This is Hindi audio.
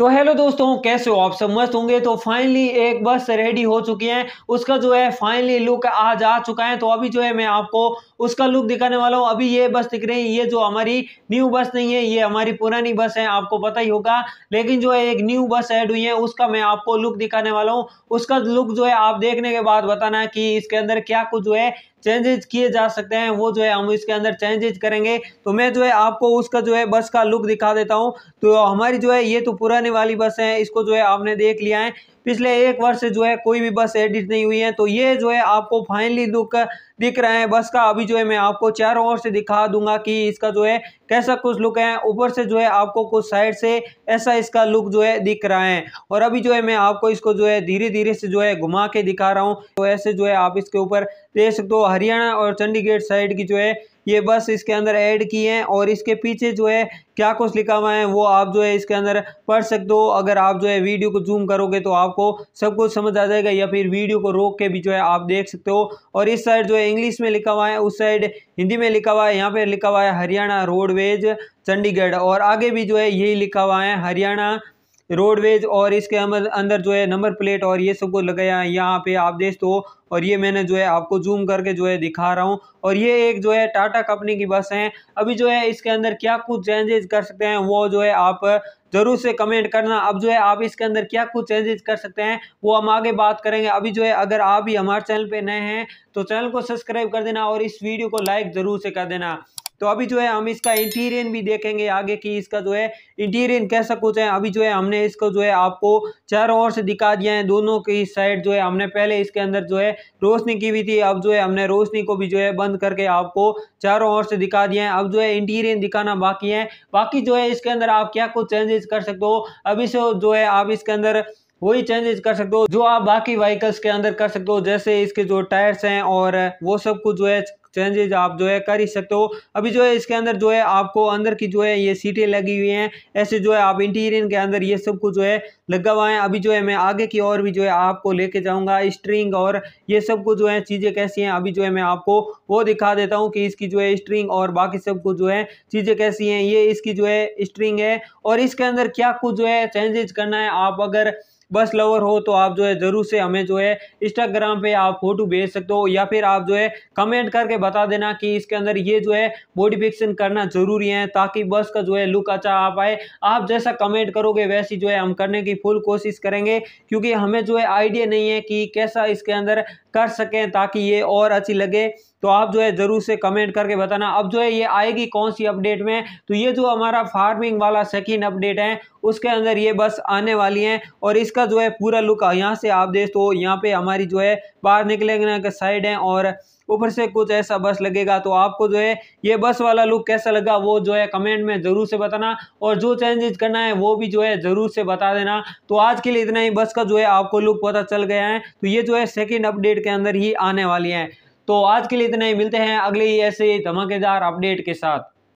तो हेलो दोस्तों, कैसे हो आप? सब मस्त होंगे। तो फाइनली एक बस रेडी हो चुकी है, उसका जो है फाइनली लुक आज आ चुका है। तो अभी जो है मैं आपको उसका लुक दिखाने वाला हूँ। अभी ये बस दिख रही है, ये जो हमारी न्यू बस नहीं है, ये हमारी पुरानी बस है, आपको पता ही होगा। लेकिन जो है एक न्यू बस ऐड हुई है, उसका मैं आपको लुक दिखाने वाला हूँ। उसका लुक जो है आप देखने के बाद बताना कि इसके अंदर क्या कुछ जो है चेंजेस किए जा सकते हैं, वो जो है हम इसके अंदर चेंजेस करेंगे। तो मैं जो है आपको उसका जो है बस का लुक दिखा देता हूं। तो हमारी जो है ये तो पुराने वाली बस है, इसको जो है आपने देख लिया है, पिछले एक वर्ष से जो है कोई भी बस एडिट नहीं हुई है। तो ये जो है आपको फाइनली लुक दिख रहा है बस का। अभी जो है मैं आपको चारों ओर से दिखा दूंगा कि इसका जो है कैसा कुछ लुक है। ऊपर से जो है आपको कुछ साइड से ऐसा इसका लुक जो है दिख रहा है। और अभी जो है मैं आपको इसको जो है धीरे धीरे से जो है घुमा के दिखा रहा हूँ। तो ऐसे जो है आप इसके ऊपर देख सकते हो, हरियाणा और चंडीगढ़ साइड की जो है ये बस इसके अंदर ऐड की है। और इसके पीछे जो है क्या कुछ लिखा हुआ है वो आप जो है इसके अंदर पढ़ सकते हो। अगर आप जो है वीडियो को जूम करोगे तो आपको सब कुछ समझ आ जाएगा, या फिर वीडियो को रोक के भी जो है आप देख सकते हो। और इस साइड जो है इंग्लिश में लिखा हुआ है, उस साइड हिंदी में लिखा हुआ है। यहाँ पे लिखा हुआ है हरियाणा रोडवेज चंडीगढ़, और आगे भी जो है यही लिखा हुआ है हरियाणा रोडवेज। और इसके अंदर जो है नंबर प्लेट और ये सब को लगाया है यहाँ पे, आप देख तो। और ये मैंने जो है आपको जूम करके जो है दिखा रहा हूँ। और ये एक जो है टाटा कंपनी की बस है। अभी जो है इसके अंदर क्या कुछ चेंजेस कर सकते हैं वो जो है आप जरूर से कमेंट करना। अब जो है आप इसके अंदर क्या कुछ चेंजेस कर सकते हैं वो हम आगे बात करेंगे। अभी जो है अगर आप ही हमारे चैनल पे नए हैं तो चैनल को सब्सक्राइब कर देना और इस वीडियो को लाइक जरूर से कर देना। तो अभी जो है हम इसका इंटीरियर भी देखेंगे आगे कि इसका जो है इंटीरियर कैसा कुछ है। अभी जो है हमने इसको जो है आपको चारों ओर से दिखा दिया है, दोनों की साइड जो है हमने पहले इसके अंदर जो है रोशनी की हुई थी। अब जो है हमने रोशनी को भी जो है बंद करके आपको चारों ओर से दिखा दिया है। अब जो है इंटीरियर दिखाना बाकी है। बाकी जो है इसके अंदर आप क्या कुछ चेंजेस कर सकते हो, अभी से जो है आप इसके अंदर वही चेंजेस कर सकते हो जो आप बाकी व्हीकल्स के अंदर कर सकते हो, जैसे इसके जो टायर्स हैं और वो सब कुछ जो है चेंजेज आप जो है कर ही सकते हो। अभी जो है इसके अंदर जो है आपको अंदर की जो है ये सीटें लगी हुई हैं, ऐसे जो है आप इंटीरियर के अंदर ये सब कुछ जो है लगा हुआ है। अभी जो है मैं आगे की ओर भी जो है आपको लेके जाऊंगा, स्ट्रिंग और ये सब कुछ जो है चीज़ें कैसी हैं अभी जो है मैं आपको वो दिखा देता हूँ कि इसकी जो है स्ट्रिंग और बाकी सब कुछ जो है चीज़ें कैसी हैं। ये इसकी जो है स्ट्रिंग है और इसके अंदर क्या कुछ जो है चेंजेज करना है। आप अगर बस लवर हो तो आप जो है ज़रूर से हमें जो है इंस्टाग्राम पे आप फोटो भेज सकते हो, या फिर आप जो है कमेंट करके बता देना कि इसके अंदर ये जो है मॉडिफिकेशन करना ज़रूरी है ताकि बस का जो है लुक अच्छा आ पाए। आप जैसा कमेंट करोगे वैसी जो है हम करने की फुल कोशिश करेंगे, क्योंकि हमें जो है आइडिया नहीं है कि कैसा इसके अंदर कर सकें ताकि ये और अच्छी लगे। तो आप जो है ज़रूर से कमेंट करके बताना। अब जो है ये आएगी कौन सी अपडेट में, तो ये जो हमारा फार्मिंग वाला सेकंड अपडेट है उसके अंदर ये बस आने वाली है। और इसका जो है पूरा लुक यहाँ से आप देख तो, यहाँ पे हमारी जो है बाहर निकलेंगे का साइड है और ऊपर से कुछ ऐसा बस लगेगा। तो आपको जो है ये बस वाला लुक कैसा लगा वो जो है कमेंट में ज़रूर से बताना, और जो चेंजेस करना है वो भी जो है ज़रूर से बता देना। तो आज के लिए इतना ही, बस का जो है आपको लुक पता चल गया है। तो ये जो है सेकेंड अपडेट के अंदर ही आने वाली है। तो आज के लिए इतना ही, मिलते हैं अगले ऐसे धमाकेदार अपडेट के साथ।